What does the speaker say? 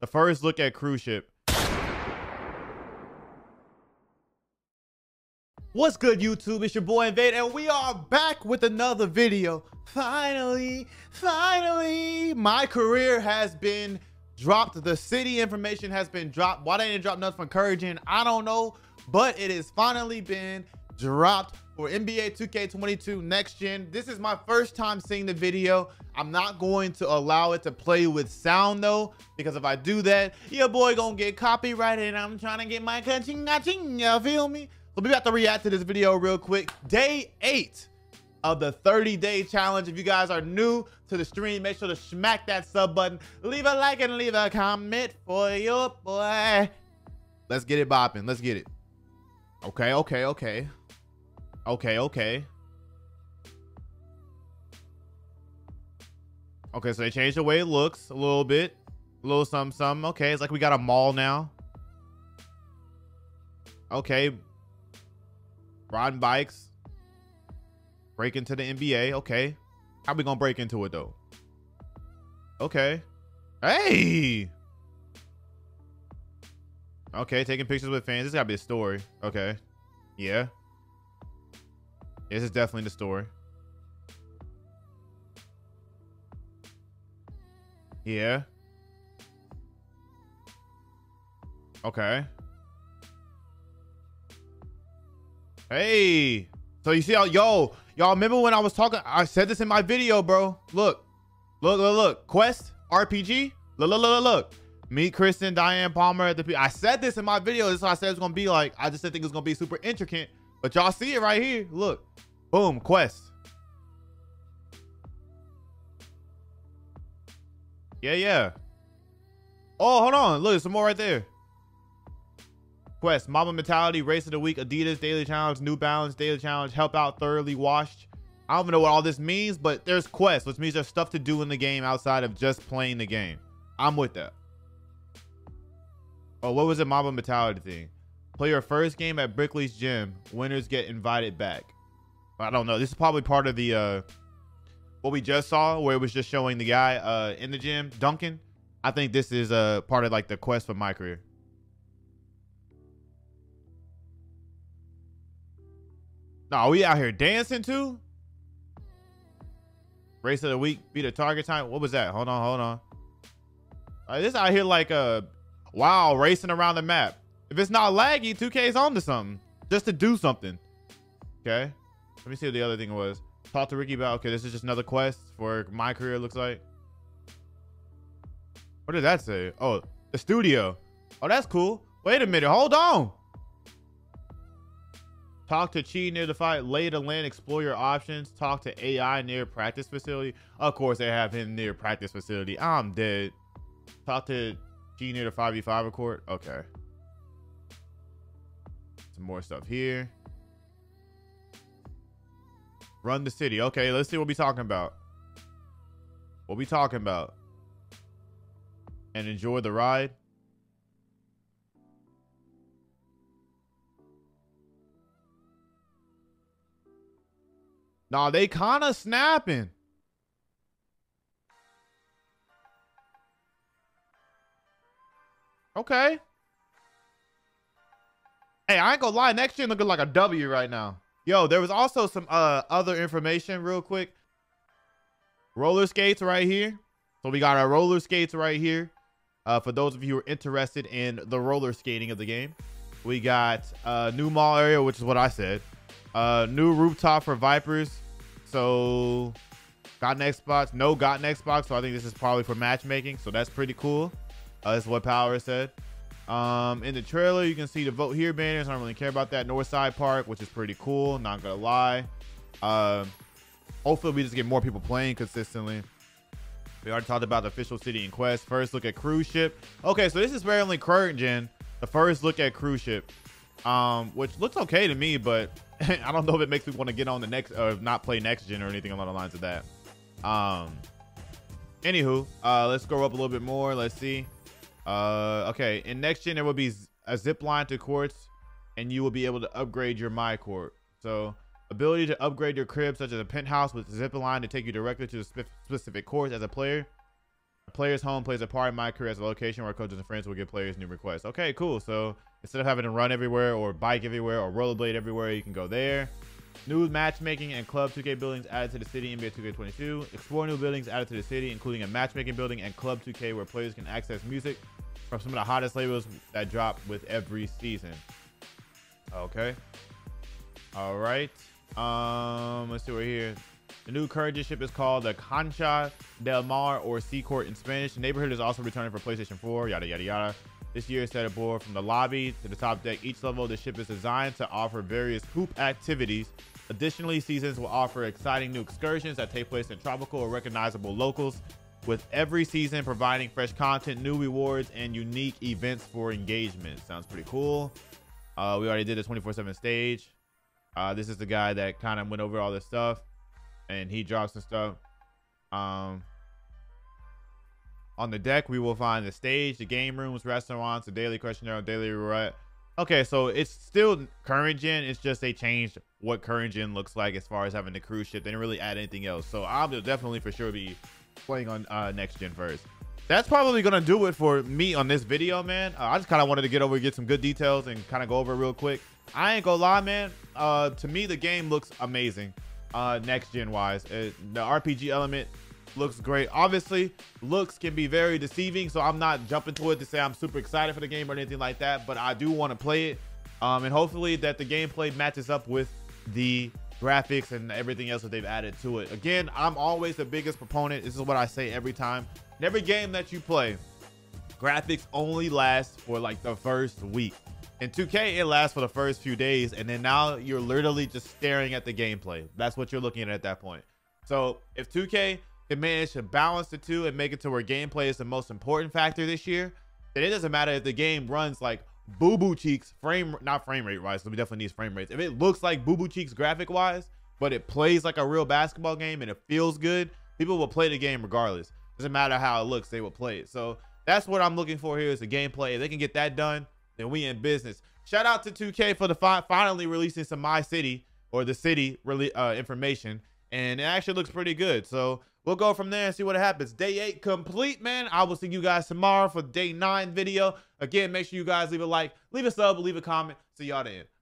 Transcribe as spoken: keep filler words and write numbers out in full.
The first look at cruise ship. What's good, YouTube? It's your boy Invade, and we are back with another video. Finally, finally, my career has been dropped. The city information has been dropped. Why they didn't drop nothing from Currygen, I don't know, but it has finally been dropped for N B A two K twenty-two next gen. This is my first time seeing the video. I'm not going to allow it to play with sound though, because if I do that, your boy gonna get copyrighted and I'm trying to get my catching, you feel me? So we got to react to this video real quick. Day eight of the thirty day challenge. If you guys are new to the stream, make sure to smack that sub button, leave a like and leave a comment for your boy. Let's get it bopping, let's get it. Okay, okay, okay. Okay, okay. Okay, so they changed the way it looks a little bit. A little something, something. Okay, it's like we got a mall now. Okay. Riding bikes. Break into the N B A. Okay. How we gonna break into it, though? Okay. Hey! Okay, taking pictures with fans. This gotta be a story. Okay. Yeah. This is definitely the story. Yeah. Okay. Hey. So you see how, yo, y'all remember when I was talking, I said this in my video, bro. Look, look, look, look. Quest, R P G, look, look, look, look. Meet Kristen, Diane Palmer at the P. I said this in my video. This is what I said it was gonna be like. I just didn't think it was gonna be super intricate. But y'all see it right here. Look. Boom. Quest. Yeah, yeah. Oh, hold on. Look, there's some more right there. Quest. Mama Mentality. Race of the Week. Adidas. Daily Challenge. New Balance. Daily Challenge. Help Out. Thoroughly Washed. I don't even know what all this means, but there's quests, which means there's stuff to do in the game outside of just playing the game. I'm with that. Oh, what was the Mama Mentality thing? Play your first game at Brickley's gym. Winners get invited back. I don't know. This is probably part of the uh, what we just saw, where it was just showing the guy uh, in the gym, Duncan. I think this is uh, part of like the quest for my career. No, we out here dancing too. Race of the Week, beat a target time. What was that? Hold on, hold on. Right, this out here like uh, wow, racing around the map. If it's not laggy, two K's on to something. Just to do something. Okay. Let me see what the other thing was. Talk to Ricky about, okay, this is just another quest for my career, it looks like. What did that say? Oh, the studio. Oh, that's cool. Wait a minute. Hold on. Talk to Chi near the fight. Lay the land. Explore your options. Talk to A I near practice facility. Of course, they have him near practice facility. I'm dead. Talk to Chi near the five v five record. Okay. More stuff here. Run the city. Okay, let's see what we're talking about. What we talking about? And enjoy the ride. Nah, they kind of snapping. Okay. Hey, I ain't gonna lie, next gen looking like a W right now. Yo, there was also some uh, other information real quick. Roller skates right here. So we got our roller skates right here. Uh, for those of you who are interested in the roller skating of the game. We got uh, new mall area, which is what I said. Uh, new rooftop for Vipers. So got next spots. No got next spots. So I think this is probably for matchmaking. So that's pretty cool. Uh, that's what Power said. Um, in the trailer, you can see the Vote Here banners. I don't really care about that. Northside Park, which is pretty cool. Not gonna lie. Uh, hopefully we just get more people playing consistently. We already talked about the official city and quest. First look at cruise ship. Okay, so this is apparently Currygen. The first look at cruise ship, um, which looks okay to me, but I don't know if it makes me want to get on the next or uh, not play next gen or anything along the lines of that. Um, anywho, uh, let's go up a little bit more. Let's see. Uh, okay, in next gen, there will be a zip line to courts, and you will be able to upgrade your My Court. So, ability to upgrade your crib, such as a penthouse with a zip line to take you directly to a spe specific courts as a player. A player's home plays a part in my career as a location where coaches and friends will give players new requests. Okay, cool. So instead of having to run everywhere or bike everywhere or rollerblade everywhere, you can go there. New matchmaking and club two K buildings added to the city, N B A two K twenty-two. Explore new buildings added to the city, including a matchmaking building and club two K where players can access music from some of the hottest labels that drop with every season. Okay. All right. Um, let's see what we're here. The new current district is called the Concha del Mar, or Seacourt in Spanish. The neighborhood is also returning for PlayStation four, yada, yada, yada. This year set a board from the lobby to the top deck. Each level of the ship is designed to offer various hoop activities. Additionally, seasons will offer exciting new excursions that take place in tropical or recognizable locals, with every season providing fresh content, new rewards, and unique events for engagement. Sounds pretty cool. Uh, we already did a twenty-four seven stage. Uh, this is the guy that kind of went over all this stuff, and he drops some stuff. Um, On the deck, we will find the stage, the game rooms, restaurants, the daily questionnaire, daily roulette. Okay, so it's still current gen. It's just they changed what current gen looks like as far as having the cruise ship. They didn't really add anything else. So I'll definitely for sure be playing on uh, next gen first. That's probably going to do it for me on this video, man. Uh, I just kind of wanted to get over, get some good details and kind of go over it real quick. I ain't going to lie, man. Uh, to me, the game looks amazing uh, next gen wise. It, the R P G element looks great. Obviously, looks can be very deceiving, so I'm not jumping to it to say I'm super excited for the game or anything like that, but I do want to play it, um and hopefully that the gameplay matches up with the graphics and everything else that they've added to it. Again, I'm always the biggest proponent. This is what I say every time. In every game that you play, graphics only last for like the first week. In two K, it lasts for the first few days, and then now you're literally just staring at the gameplay. That's what you're looking at at that point. So if two K it managed to balance the two and make it to where gameplay is the most important factor this year, then it doesn't matter if the game runs like boo-boo cheeks, frame, not frame rate wise, so we definitely need frame rates. If it looks like boo-boo cheeks graphic wise, but it plays like a real basketball game and it feels good, people will play the game regardless. Doesn't matter how it looks, they will play it. So that's what I'm looking for here, is the gameplay. If they can get that done, then we in business. Shout out to two K for the fi finally releasing some My City, or the city really uh, information. And it actually looks pretty good. So we'll go from there and see what happens. Day eight complete, man. I will see you guys tomorrow for day nine video. Again, make sure you guys leave a like, leave a sub, leave a comment. See y'all then.